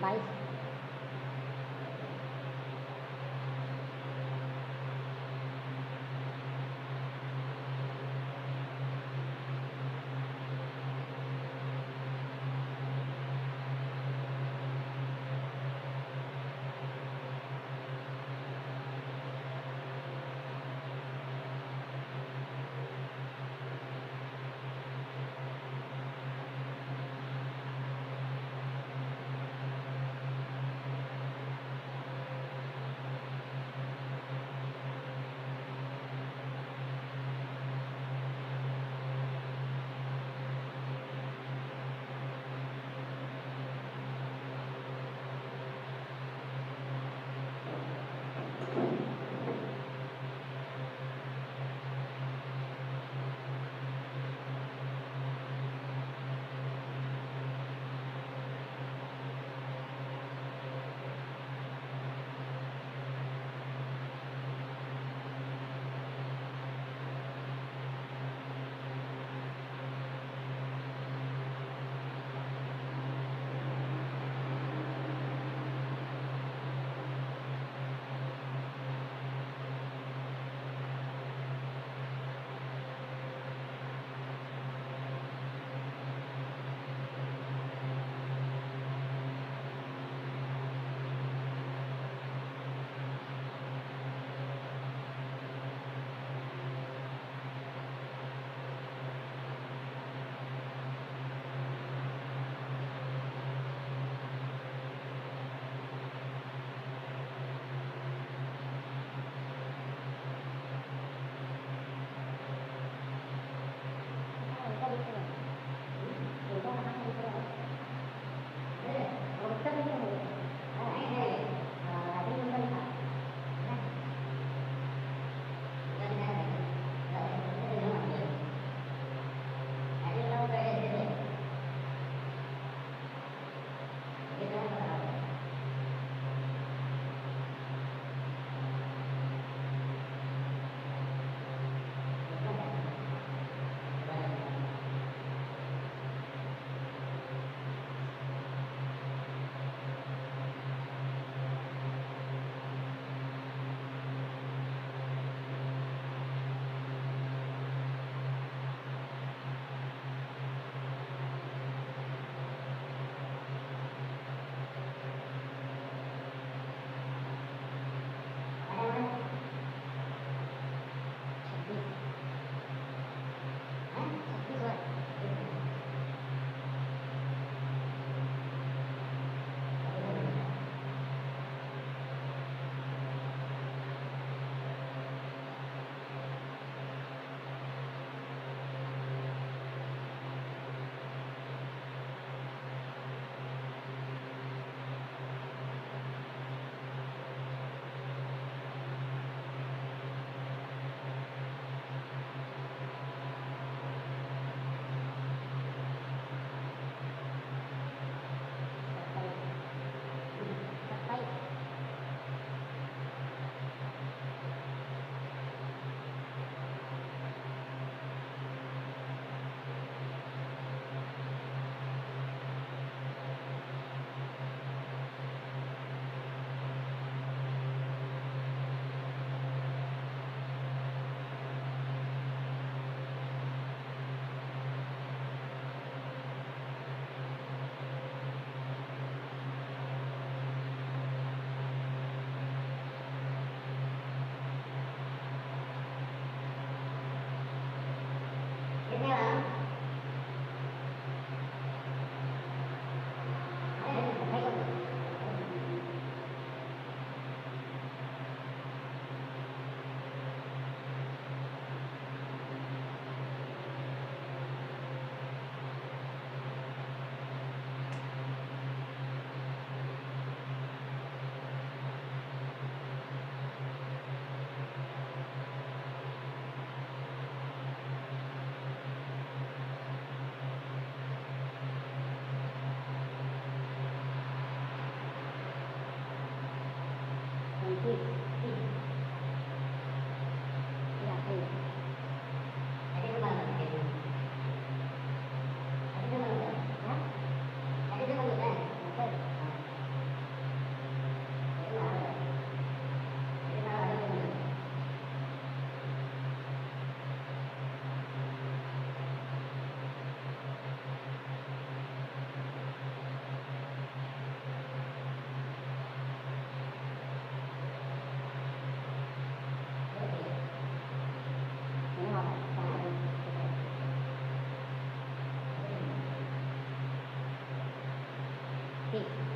Bye. happy.